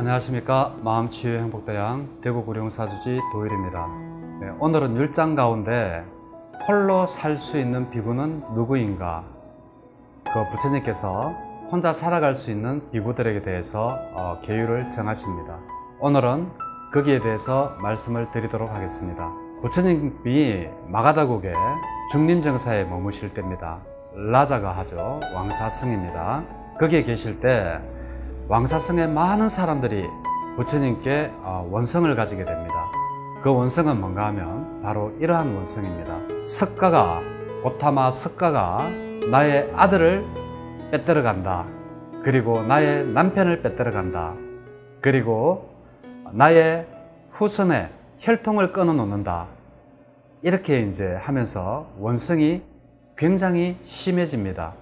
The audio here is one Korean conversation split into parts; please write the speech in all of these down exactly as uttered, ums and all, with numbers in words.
안녕하십니까. 마음치유의 행복대양 대구 고령 사주지 도일입니다. 네, 오늘은 열 장 가운데 홀로 살 수 있는 비구는 누구인가, 그 부처님께서 혼자 살아갈 수 있는 비구들에게 대해서 어, 계율을 정하십니다. 오늘은 거기에 대해서 말씀을 드리도록 하겠습니다. 부처님이 마가다국의 중림정사에 머무실 때입니다. 라자가 하죠. 왕사성입니다. 거기에 계실 때 왕사성의 많은 사람들이 부처님께 원성을 가지게 됩니다. 그 원성은 뭔가 하면 바로 이러한 원성입니다. 석가가, 고타마 석가가 나의 아들을 빼뜨려 간다. 그리고 나의 남편을 빼뜨려 간다. 그리고 나의 후손의 혈통을 끊어 놓는다. 이렇게 이제 하면서 원성이 굉장히 심해집니다.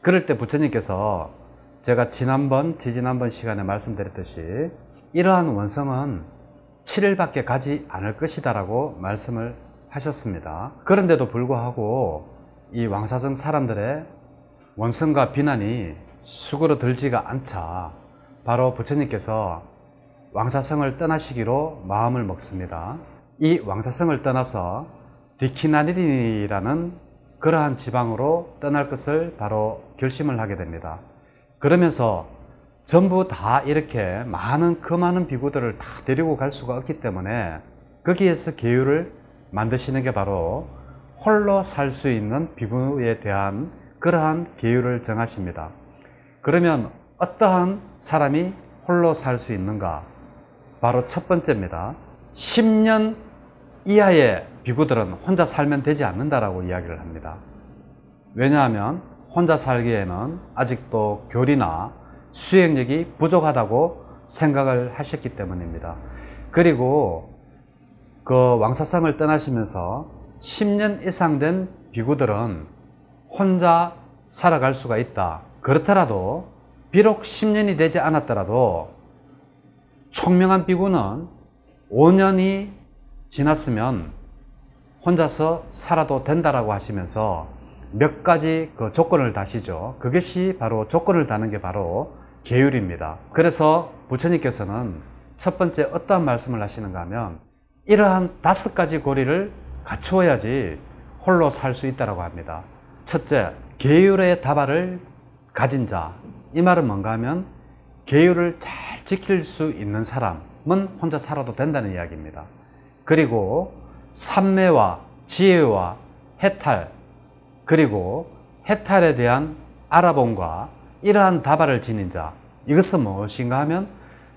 그럴 때 부처님께서, 제가 지난번, 지지난번 시간에 말씀드렸듯이 이러한 원성은 칠 일밖에 가지 않을 것이다 라고 말씀을 하셨습니다. 그런데도 불구하고 이 왕사성 사람들의 원성과 비난이 수그러들지가 않자 바로 부처님께서 왕사성을 떠나시기로 마음을 먹습니다. 이 왕사성을 떠나서 디키나니라는 그러한 지방으로 떠날 것을 바로 결심을 하게 됩니다. 그러면서 전부 다 이렇게 많은 그 많은 비구들을 다 데리고 갈 수가 없기 때문에 거기에서 계율을 만드시는 게 바로 홀로 살 수 있는 비구에 대한 그러한 계율을 정하십니다. 그러면 어떠한 사람이 홀로 살 수 있는가? 바로 첫 번째입니다. 십 년 이하의 비구들은 혼자 살면 되지 않는다라고 이야기를 합니다. 왜냐하면 혼자 살기에는 아직도 교리나 수행력이 부족하다고 생각을 하셨기 때문입니다. 그리고 그 왕사성을 떠나시면서 십 년 이상 된 비구들은 혼자 살아갈 수가 있다. 그렇더라도 비록 십 년이 되지 않았더라도 총명한 비구는 오 년이 지났으면 혼자서 살아도 된다라고 하시면서 몇 가지 그 조건을 다시죠. 그것이 바로 조건을 다는 게 바로 계율입니다. 그래서 부처님께서는 첫 번째 어떠한 말씀을 하시는가 하면 이러한 다섯 가지 고리를 갖추어야지 홀로 살 수 있다라고 합니다. 첫째, 계율의 다발을 가진 자. 이 말은 뭔가 하면 계율을 잘 지킬 수 있는 사람은 혼자 살아도 된다는 이야기입니다. 그리고 삼매와 지혜와 해탈, 그리고 해탈에 대한 알아봄과 이러한 다발을 지닌 자, 이것은 무엇인가 하면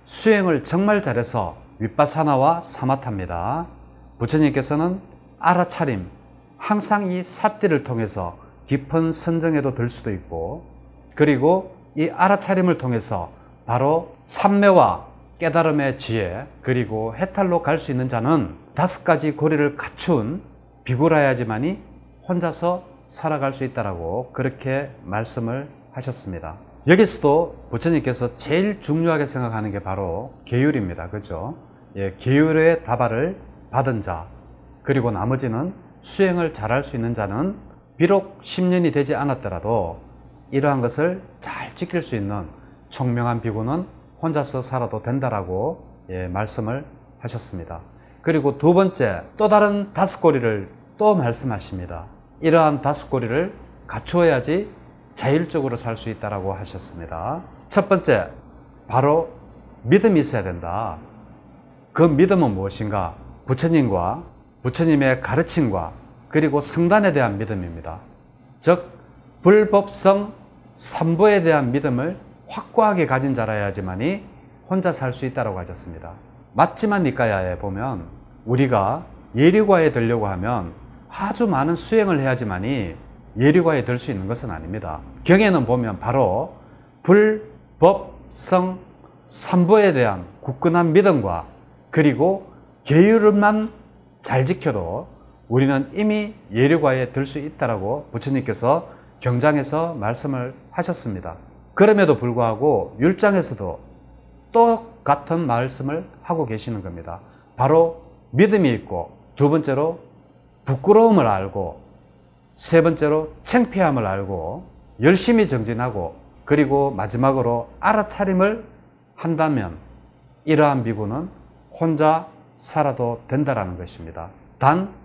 수행을 정말 잘해서 윗바사나와 사마타입니다. 부처님께서는 알아차림, 항상 이 사띠를 통해서 깊은 선정에도 들 수도 있고, 그리고 이 알아차림을 통해서 바로 삼매와 깨달음의 지혜, 그리고 해탈로 갈 수 있는 자는 다섯 가지 고리를 갖춘 비구라야지만이 혼자서 살아갈 수 있다라고 그렇게 말씀을 하셨습니다. 여기서도 부처님께서 제일 중요하게 생각하는 게 바로 계율입니다. 그죠? 예, 계율의 다발을 받은 자, 그리고 나머지는 수행을 잘할 수 있는 자는 비록 십 년이 되지 않았더라도 이러한 것을 잘 지킬 수 있는 총명한 비구는 혼자서 살아도 된다라고 예, 말씀을 하셨습니다. 그리고 두 번째, 또 다른 다섯 고리를 또 말씀하십니다. 이러한 다섯 고리를 갖추어야지 자율적으로 살 수 있다라고 하셨습니다. 첫 번째, 바로 믿음이 있어야 된다. 그 믿음은 무엇인가? 부처님과 부처님의 가르침과 그리고 성단에 대한 믿음입니다. 즉, 불법성 삼보에 대한 믿음을 확고하게 가진 자라야지만이 혼자 살 수 있다라고 하셨습니다. 맞지만 니까야에 보면 우리가 예리과에 들려고 하면 아주 많은 수행을 해야지만이 예리과에 들 수 있는 것은 아닙니다. 경에는 보면 바로 불법성 삼보에 대한 굳건한 믿음과 그리고 계율만 잘 지켜도 우리는 이미 예리과에 들 수 있다라고 부처님께서 경장에서 말씀을 하셨습니다. 그럼에도 불구하고 율장에서도 똑같은 말씀을 하고 계시는 겁니다. 바로 믿음이 있고, 두 번째로 부끄러움을 알고, 세 번째로 창피함을 알고, 열심히 정진하고, 그리고 마지막으로 알아차림을 한다면 이러한 미국은 혼자 살아도 된다라는 것입니다. 단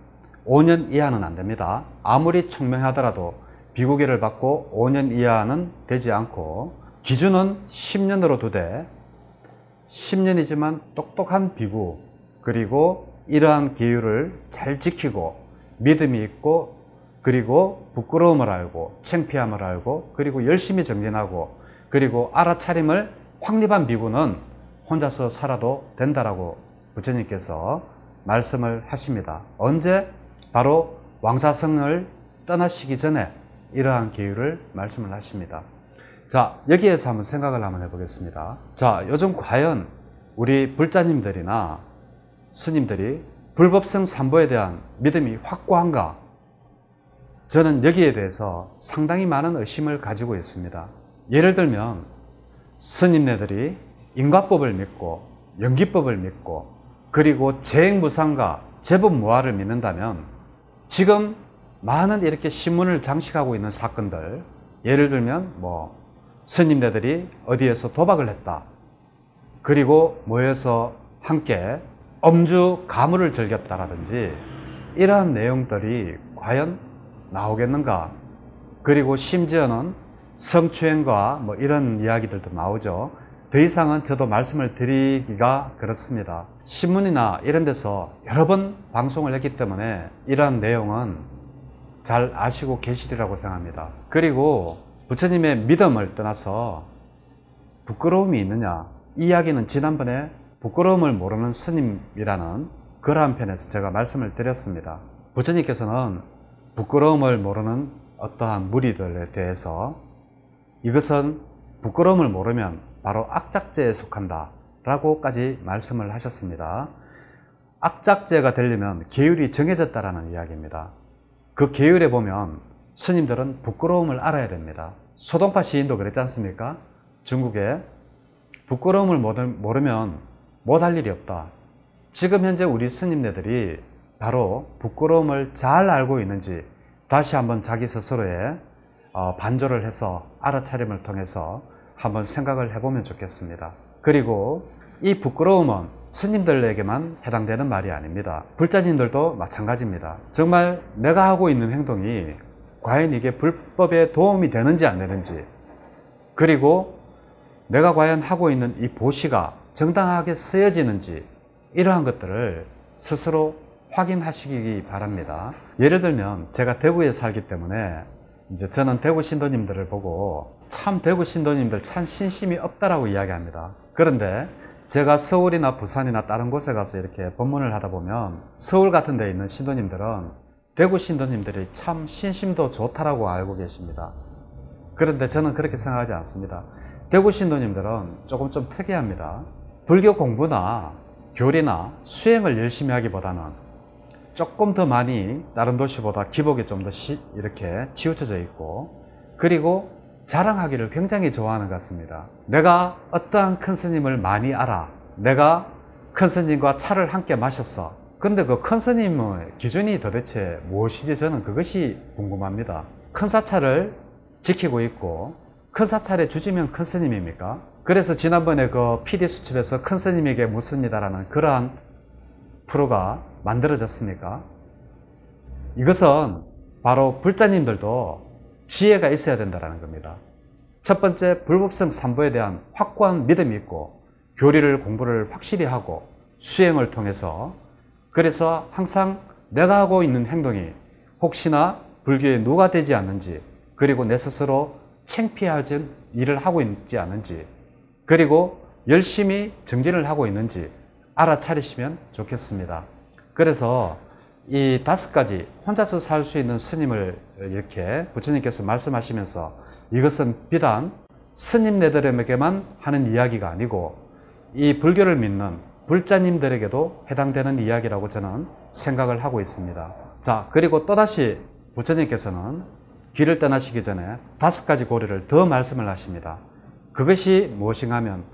오 년 이하는 안 됩니다. 아무리 총명하더라도 비구계를 받고 오 년 이하는 되지 않고, 기준은 십 년으로 두되 십 년이지만 똑똑한 비구, 그리고 이러한 기율을 잘 지키고 믿음이 있고, 그리고 부끄러움을 알고 창피함을 알고, 그리고 열심히 정진하고, 그리고 알아차림을 확립한 비구는 혼자서 살아도 된다라고 부처님께서 말씀을 하십니다. 언제? 바로 왕사성을 떠나시기 전에 이러한 기율을 말씀을 하십니다. 자, 여기에서 한번 생각을 한번 해보겠습니다. 자, 요즘 과연 우리 불자님들이나 스님들이 불법성 삼보에 대한 믿음이 확고한가? 저는 여기에 대해서 상당히 많은 의심을 가지고 있습니다. 예를 들면 스님네들이 인과법을 믿고 연기법을 믿고, 그리고 재행무상과 제법무화를 믿는다면, 지금 많은 이렇게 신문을 장식하고 있는 사건들, 예를 들면 뭐 스님네들이 어디에서 도박을 했다, 그리고 모여서 함께 음주 가무를 즐겼다라든지, 이러한 내용들이 과연 나오겠는가? 그리고 심지어는 성추행과 뭐 이런 이야기들도 나오죠. 더 이상은 저도 말씀을 드리기가 그렇습니다. 신문이나 이런 데서 여러 번 방송을 했기 때문에 이러한 내용은 잘 아시고 계시리라고 생각합니다. 그리고 부처님의 믿음을 떠나서 부끄러움이 있느냐, 이 이야기는 지난번에 부끄러움을 모르는 스님이라는 그러한 편에서 제가 말씀을 드렸습니다. 부처님께서는 부끄러움을 모르는 어떠한 무리들에 대해서 이것은 부끄러움을 모르면 바로 악작죄에 속한다 라고까지 말씀을 하셨습니다. 악작죄가 되려면 계율이 정해졌다라는 이야기입니다. 그 계율에 보면 스님들은 부끄러움을 알아야 됩니다. 소동파 시인도 그랬지 않습니까? 중국에 부끄러움을 모르면 못할 일이 없다. 지금 현재 우리 스님네들이 바로 부끄러움을 잘 알고 있는지 다시 한번 자기 스스로의 반조를 해서 알아차림을 통해서 한번 생각을 해보면 좋겠습니다. 그리고 이 부끄러움은 스님들에게만 해당되는 말이 아닙니다. 불자님들도 마찬가지입니다. 정말 내가 하고 있는 행동이 과연 이게 불법에 도움이 되는지 안 되는지, 그리고 내가 과연 하고 있는 이 보시가 정당하게 쓰여지는지, 이러한 것들을 스스로 확인하시기 바랍니다. 예를 들면 제가 대구에 살기 때문에 이제 저는 대구 신도님들을 보고 참 대구 신도님들 참 신심이 없다라고 이야기합니다. 그런데 제가 서울이나 부산이나 다른 곳에 가서 이렇게 법문을 하다 보면 서울 같은 데 있는 신도님들은 대구 신도님들이 참 신심도 좋다라고 알고 계십니다. 그런데 저는 그렇게 생각하지 않습니다. 대구 신도님들은 조금 좀 특이합니다. 불교 공부나 교리나 수행을 열심히 하기보다는 조금 더 많이 다른 도시보다 기복이 좀 더 이렇게 치우쳐져 있고, 그리고 자랑하기를 굉장히 좋아하는 것 같습니다. 내가 어떠한 큰 스님을 많이 알아, 내가 큰 스님과 차를 함께 마셨어. 근데 그 큰 스님의 기준이 도대체 무엇인지 저는 그것이 궁금합니다. 큰 사찰을 지키고 있고 큰 사찰에 주지면 큰 스님입니까? 그래서 지난번에 그 피디 수첩에서 큰 스님에게 묻습니다라는 그러한 프로가 만들어졌습니까? 이것은 바로 불자님들도 지혜가 있어야 된다는 겁니다. 첫 번째, 불법성 삼보에 대한 확고한 믿음이 있고 교리를 공부를 확실히 하고 수행을 통해서, 그래서 항상 내가 하고 있는 행동이 혹시나 불교에 누가 되지 않는지, 그리고 내 스스로 창피하진 일을 하고 있지 않은지, 그리고 열심히 정진을 하고 있는지 알아차리시면 좋겠습니다. 그래서 이 다섯 가지 혼자서 살 수 있는 스님을 이렇게 부처님께서 말씀하시면서 이것은 비단 스님네들에게만 하는 이야기가 아니고 이 불교를 믿는 불자님들에게도 해당되는 이야기라고 저는 생각을 하고 있습니다. 자, 그리고 또다시 부처님께서는 길을 떠나시기 전에 다섯 가지 고리를 더 말씀을 하십니다. 그것이 무엇인가 하면,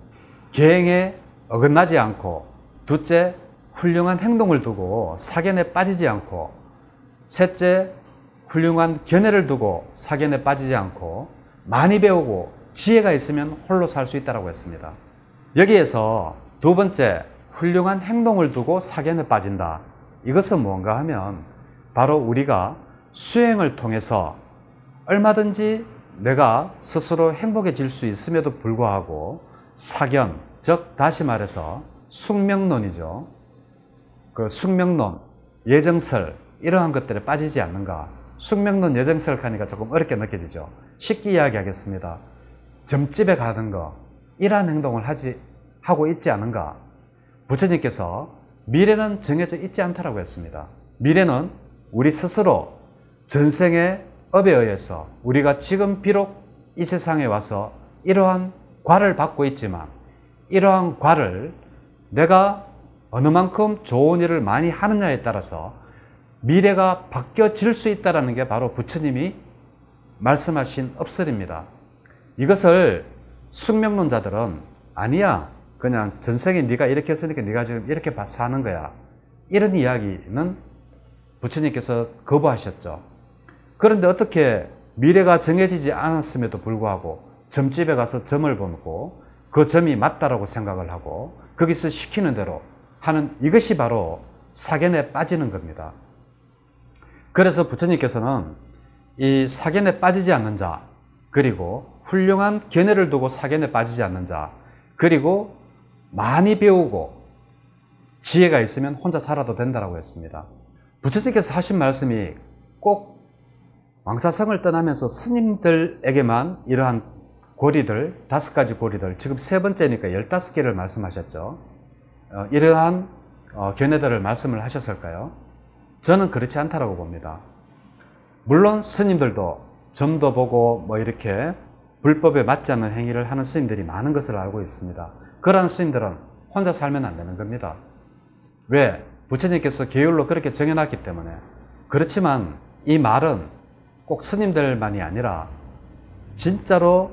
계행에 어긋나지 않고, 둘째, 훌륭한 행동을 두고 사견에 빠지지 않고, 셋째, 훌륭한 견해를 두고 사견에 빠지지 않고, 많이 배우고 지혜가 있으면 홀로 살 수 있다고 했습니다. 여기에서 두 번째, 훌륭한 행동을 두고 사견에 빠진다. 이것은 뭔가 하면 바로 우리가 수행을 통해서 얼마든지 내가 스스로 행복해질 수 있음에도 불구하고 사견, 즉 다시 말해서 숙명론이죠. 그 숙명론, 예정설 이러한 것들에 빠지지 않는가. 숙명론, 예정설 하니까 조금 어렵게 느껴지죠. 쉽게 이야기하겠습니다. 점집에 가는 거, 이러한 행동을 하지, 하고 있지 않은가. 부처님께서 미래는 정해져 있지 않다라고 했습니다. 미래는 우리 스스로 전생의 업에 의해서 우리가 지금 비록 이 세상에 와서 이러한 과를 받고 있지만 이러한 과를 내가 어느 만큼 좋은 일을 많이 하느냐에 따라서 미래가 바뀌어질 수 있다는 게 바로 부처님이 말씀하신 업설입니다. 이것을 숙명론자들은 아니야, 그냥 전생에 네가 이렇게 했으니까 네가 지금 이렇게 사는 거야, 이런 이야기는 부처님께서 거부하셨죠. 그런데 어떻게 미래가 정해지지 않았음에도 불구하고 점집에 가서 점을 보고 그 점이 맞다라고 생각을 하고 거기서 시키는 대로 하는, 이것이 바로 사견에 빠지는 겁니다. 그래서 부처님께서는 이 사견에 빠지지 않는 자, 그리고 훌륭한 견해를 두고 사견에 빠지지 않는 자, 그리고 많이 배우고 지혜가 있으면 혼자 살아도 된다라고 했습니다. 부처님께서 하신 말씀이 꼭 왕사성을 떠나면서 스님들에게만 이러한 고리들, 다섯 가지 고리들, 지금 세 번째니까 열다섯 개를 말씀하셨죠. 어, 이러한 어, 견해들을 말씀을 하셨을까요? 저는 그렇지 않다라고 봅니다. 물론 스님들도 점도 보고 뭐 이렇게 불법에 맞지 않는 행위를 하는 스님들이 많은 것을 알고 있습니다. 그러한 스님들은 혼자 살면 안 되는 겁니다. 왜? 부처님께서 계율로 그렇게 정해놨기 때문에. 그렇지만 이 말은 꼭 스님들만이 아니라 진짜로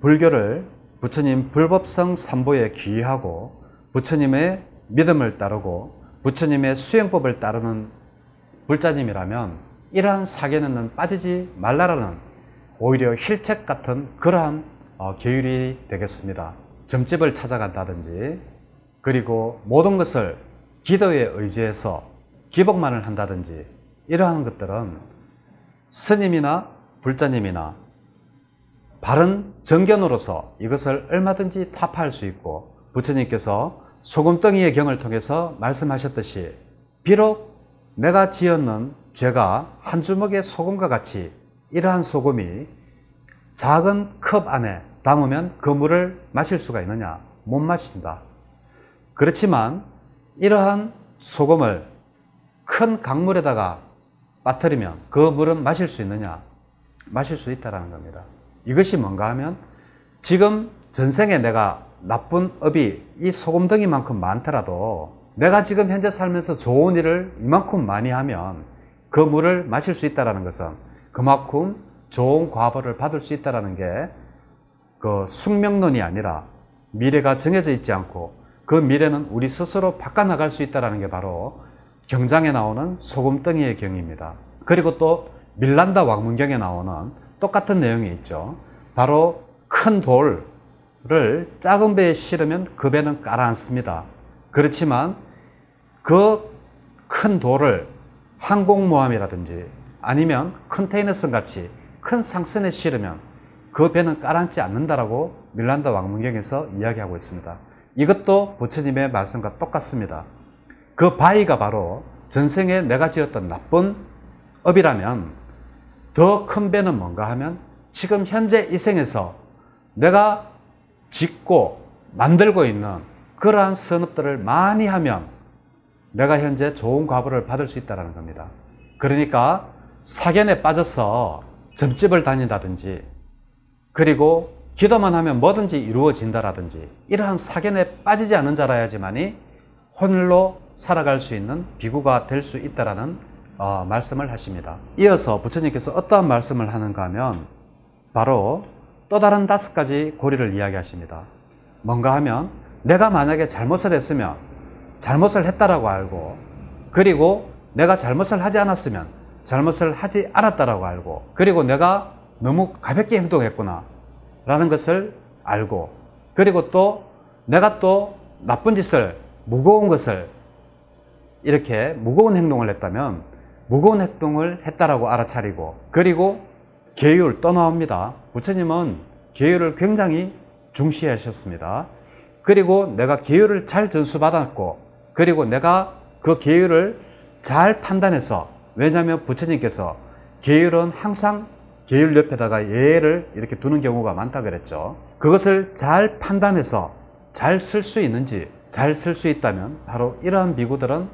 불교를 부처님 불법성 삼보에 귀의하고 부처님의 믿음을 따르고 부처님의 수행법을 따르는 불자님이라면 이러한 사견에는 빠지지 말라라는, 오히려 힐책 같은 그러한 계율이 되겠습니다. 점집을 찾아간다든지, 그리고 모든 것을 기도에 의지해서 기복만을 한다든지, 이러한 것들은 스님이나 불자님이나 바른 정견으로서 이것을 얼마든지 타파할 수 있고, 부처님께서 소금덩이의 경을 통해서 말씀하셨듯이 비록 내가 지었는 죄가 한 주먹의 소금과 같이, 이러한 소금이 작은 컵 안에 담으면 그 물을 마실 수가 있느냐? 못 마신다. 그렇지만 이러한 소금을 큰 강물에다가 빠뜨리면 그 물은 마실 수 있느냐? 마실 수 있다는 겁니다. 이것이 뭔가 하면 지금 전생에 내가 나쁜 업이 이 소금덩이만큼 많더라도 내가 지금 현재 살면서 좋은 일을 이만큼 많이 하면 그 물을 마실 수 있다는 것은 그만큼 좋은 과보를 받을 수 있다는 게 그 숙명론이 아니라 미래가 정해져 있지 않고 그 미래는 우리 스스로 바꿔나갈 수 있다는 게 바로 경장에 나오는 소금덩이의 경입니다. 그리고 또 밀란다 왕문경에 나오는 똑같은 내용이 있죠. 바로 큰 돌을 작은 배에 실으면 그 배는 가라앉습니다. 그렇지만 그 큰 돌을 항공모함이라든지 아니면 컨테이너선 같이 큰 상선에 실으면 그 배는 가라앉지 않는다라고 밀란다 왕문경에서 이야기하고 있습니다. 이것도 부처님의 말씀과 똑같습니다. 그 바위가 바로 전생에 내가 지었던 나쁜 업이라면 더 큰 배는 뭔가 하면 지금 현재 이 생에서 내가 짓고 만들고 있는 그러한 선업들을 많이 하면 내가 현재 좋은 과보를 받을 수 있다는 겁니다. 그러니까 사견에 빠져서 점집을 다닌다든지, 그리고 기도만 하면 뭐든지 이루어진다라든지, 이러한 사견에 빠지지 않은 자라야지만이 혼일로 살아갈 수 있는 비구가 될 수 있다라는 어, 말씀을 하십니다. 이어서 부처님께서 어떠한 말씀을 하는가 하면 바로 또 다른 다섯 가지 고리를 이야기하십니다. 뭔가 하면 내가 만약에 잘못을 했으면 잘못을 했다라고 알고, 그리고 내가 잘못을 하지 않았으면 잘못을 하지 않았다라고 알고, 그리고 내가 너무 가볍게 행동했구나 라는 것을 알고, 그리고 또 내가 또 나쁜 짓을, 무거운 것을, 이렇게 무거운 행동을 했다면 무거운 행동을 했다라고 알아차리고, 그리고 계율 떠나옵니다. 부처님은 계율을 굉장히 중시하셨습니다. 그리고 내가 계율을 잘 전수받았고, 그리고 내가 그 계율을 잘 판단해서, 왜냐하면 부처님께서 계율은 항상 계율 옆에다가 예를 이렇게 두는 경우가 많다 그랬죠. 그것을 잘 판단해서 잘 쓸 수 있는지, 잘 쓸 수 있다면 바로 이러한 비구들은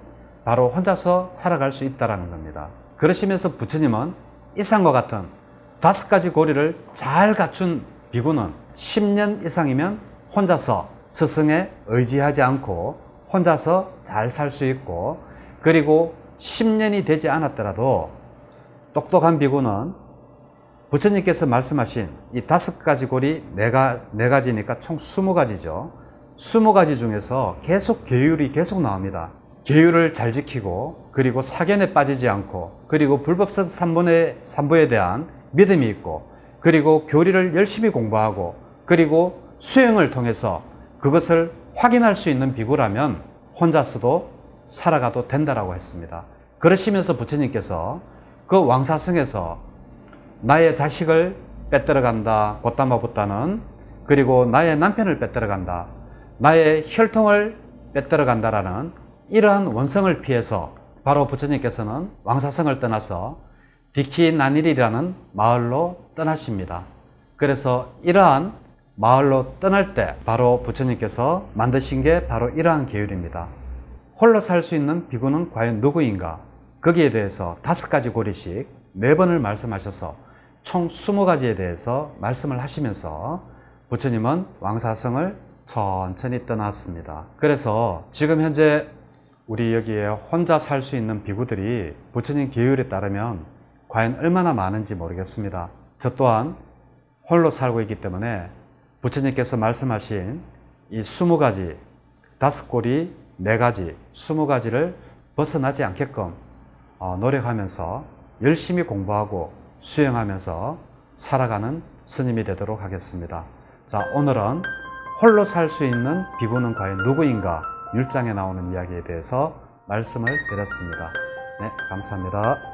바로 혼자서 살아갈 수 있다는 겁니다. 그러시면서 부처님은 이상과 같은 다섯 가지 고리를 잘 갖춘 비구는 십 년 이상이면 혼자서 스승에 의지하지 않고 혼자서 잘 살 수 있고, 그리고 십 년이 되지 않았더라도 똑똑한 비구는 부처님께서 말씀하신 이 다섯 가지 고리 네 가지니까 총 스무 가지죠. 스무 가지 중에서 계속 계율이 계속 나옵니다. 계율을 잘 지키고, 그리고 사견에 빠지지 않고, 그리고 불법성 삼부에 대한 믿음이 있고, 그리고 교리를 열심히 공부하고, 그리고 수행을 통해서 그것을 확인할 수 있는 비구라면 혼자서도 살아가도 된다라고 했습니다. 그러시면서 부처님께서 그 왕사성에서 나의 자식을 빼뜨려간다, 고타마부타는, 그리고 나의 남편을 빼뜨려간다, 나의 혈통을 빼뜨려간다라는 이러한 원성을 피해서 바로 부처님께서는 왕사성을 떠나서 디키나닐이라는 마을로 떠나십니다. 그래서 이러한 마을로 떠날 때 바로 부처님께서 만드신 게 바로 이러한 계율입니다. 홀로 살 수 있는 비구는 과연 누구인가? 거기에 대해서 다섯 가지 고리씩 네 번을 말씀하셔서 총 스무 가지에 대해서 말씀을 하시면서 부처님은 왕사성을 천천히 떠났습니다. 그래서 지금 현재 우리 여기에 혼자 살 수 있는 비구들이 부처님 계율에 따르면 과연 얼마나 많은지 모르겠습니다. 저 또한 홀로 살고 있기 때문에 부처님께서 말씀하신 이 스무 가지, 다섯 고리, 네 가지, 스무 가지를 벗어나지 않게끔 노력하면서 열심히 공부하고 수행하면서 살아가는 스님이 되도록 하겠습니다. 자, 오늘은 홀로 살 수 있는 비구는 과연 누구인가? 일 장에 나오는 이야기에 대해서 말씀을 드렸습니다. 네, 감사합니다.